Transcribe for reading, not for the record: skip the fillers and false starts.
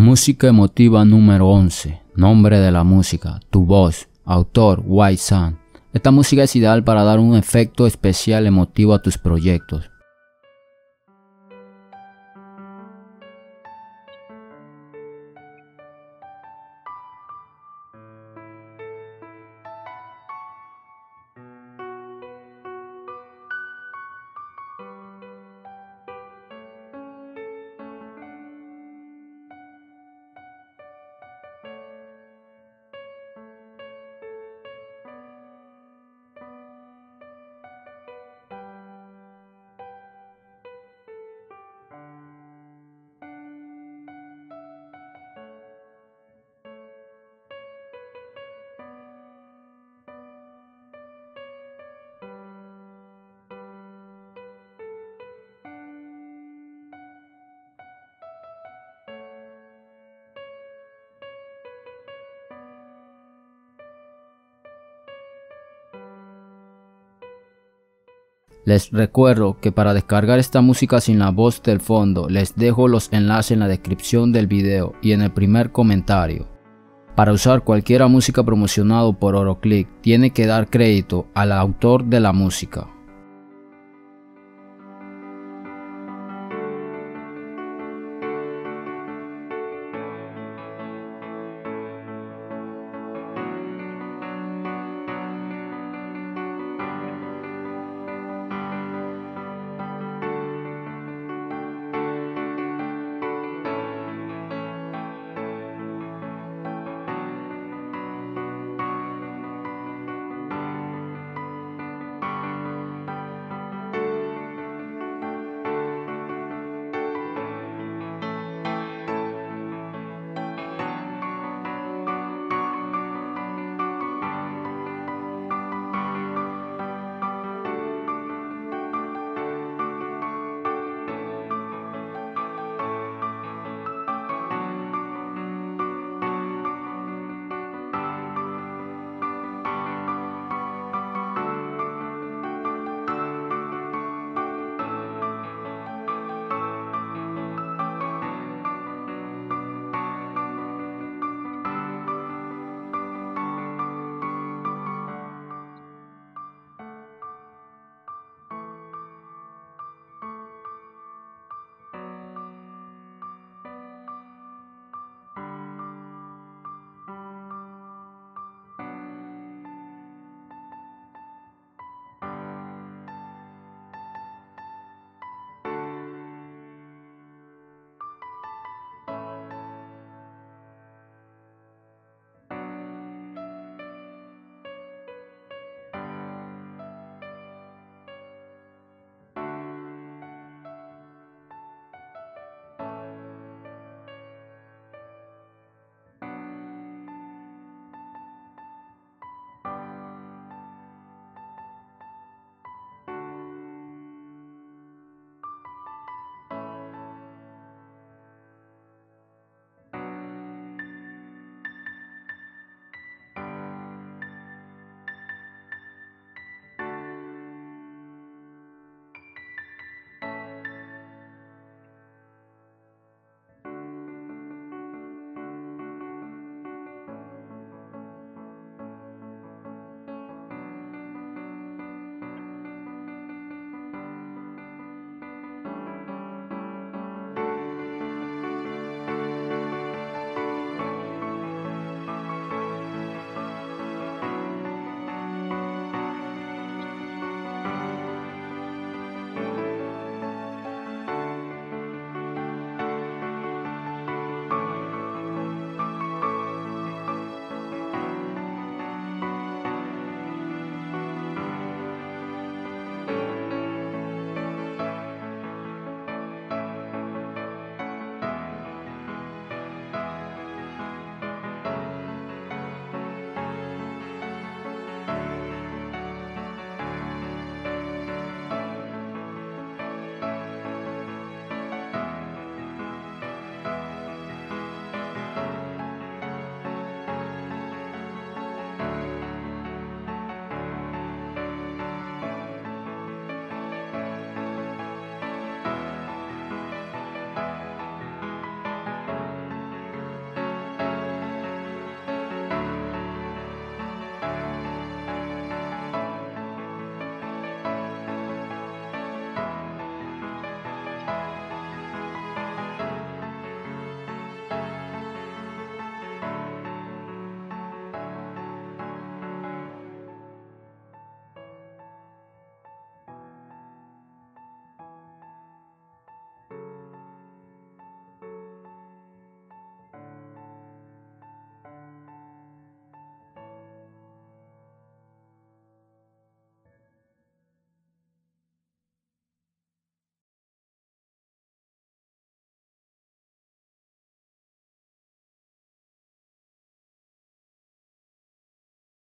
Música emotiva número 11. Nombre de la música: Tu voz. Autor: Whitesand. Esta música es ideal para dar un efecto especial emotivo a tus proyectos. Les recuerdo que para descargar esta música sin la voz del fondo, les dejo los enlaces en la descripción del video y en el primer comentario. Para usar cualquier música promocionado por Oroclick, tiene que dar crédito al autor de la música.